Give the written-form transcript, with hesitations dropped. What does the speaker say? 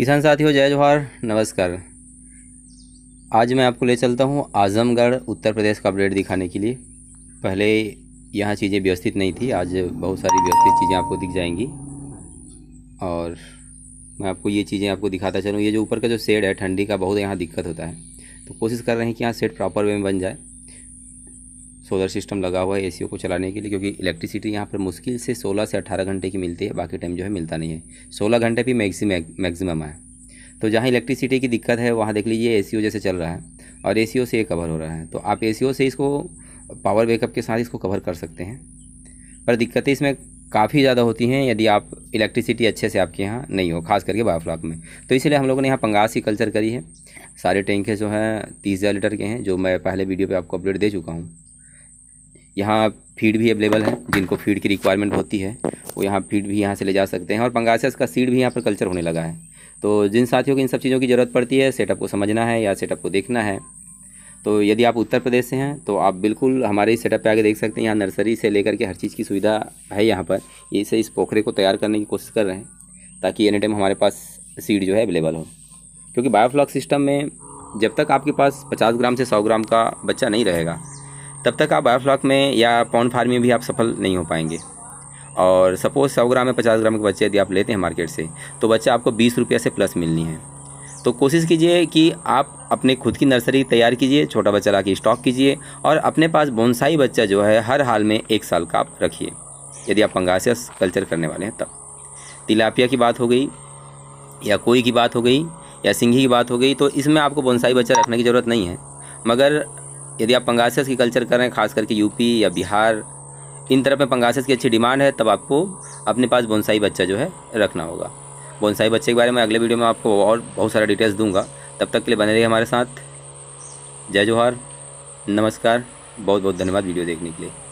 किसान साथियों जय जोहार, नमस्कार। आज मैं आपको ले चलता हूं आज़मगढ़ उत्तर प्रदेश का अपडेट दिखाने के लिए। पहले यहां चीज़ें व्यवस्थित नहीं थी, आज बहुत सारी व्यवस्थित चीज़ें आपको दिख जाएंगी और मैं आपको ये चीज़ें आपको दिखाता चलूँ। ये जो ऊपर का जो शेड है, ठंडी का बहुत यहाँ दिक्कत होता है, तो कोशिश कर रहे हैं कि यहाँ शेड प्रॉपर वे में बन जाए। सोलर सिस्टम लगा हुआ है एसीओ को चलाने के लिए, क्योंकि इलेक्ट्रिसिटी यहाँ पर मुश्किल से 16 से 18 घंटे की मिलती है, बाकी टाइम जो है मिलता नहीं है। 16 घंटे भी मैक्सिमम है। तो जहाँ इलेक्ट्रिसिटी की दिक्कत है वहाँ देख लीजिए एसीओ जैसे चल रहा है और एसीओ से ये कवर हो रहा है। तो आप एसीओ से इसको पावर बैकअप के साथ इसको कवर कर सकते हैं, पर दिक्कतें इसमें काफ़ी ज़्यादा होती हैं यदि आप इलेक्ट्रिसिटी अच्छे से आपके यहाँ नहीं हो, खास करके बायोफ्लॉक में। तो इसलिए हम लोगों ने यहाँ पंगास की कल्चर करी है। सारे टैंके जो हैं 30,000 लीटर के हैं, जो मैं पहले वीडियो पे आपको अपडेट दे चुका हूँ। यहाँ फीड भी अवेलेबल है, जिनको फीड की रिक्वायरमेंट होती है वो यहाँ फीड भी यहाँ से ले जा सकते हैं और पंगासियस का सीड भी यहाँ पर कल्चर होने लगा है। तो जिन साथियों को इन सब चीज़ों की ज़रूरत पड़ती है, सेटअप को समझना है या सेटअप को देखना है, तो यदि आप उत्तर प्रदेश से हैं तो आप बिल्कुल हमारे इस सेटअप पे आगे देख सकते हैं। यहाँ नर्सरी से लेकर के हर चीज़ की सुविधा है। यहाँ पर इसे इस पोखरे को तैयार करने की कोशिश कर रहे हैं ताकि एनी टाइम हमारे पास सीड जो है अवेलेबल हो, क्योंकि बायोफ्लॉक सिस्टम में जब तक आपके पास 50 ग्राम से 100 ग्राम का बच्चा नहीं रहेगा तब तक आप बायोफ्लॉक में या पॉन्ड फार्म में भी आप सफल नहीं हो पाएंगे। और सपोज़ 100 ग्राम में 50 ग्राम के बच्चे यदि आप लेते हैं मार्केट से, तो बच्चा आपको 20 रुपये से प्लस मिलनी है। तो कोशिश कीजिए कि आप अपने खुद की नर्सरी तैयार कीजिए, छोटा बच्चा ला के स्टॉक कीजिए और अपने पास बोनसाई बच्चा जो है हर हाल में 1 साल का आप रखिए, यदि आप पंगासियस कल्चर करने वाले हैं तब। तिलापिया की बात हो गई या कोई की बात हो गई या सिंघी की बात हो गई, तो इसमें आपको बोनसाई बच्चा रखने की ज़रूरत नहीं है। मगर यदि आप पंगासियस की कल्चर कर रहे हैं, खास करके यूपी या बिहार इन तरफ में पंगासियस की अच्छी डिमांड है, तब आपको अपने पास बोनसाई बच्चा जो है रखना होगा। बोनसाई बच्चे के बारे में अगले वीडियो में आपको और बहुत सारा डिटेल्स दूंगा। तब तक के लिए बने रहिए हमारे साथ। जय जोहार, नमस्कार, बहुत बहुत धन्यवाद वीडियो देखने के लिए।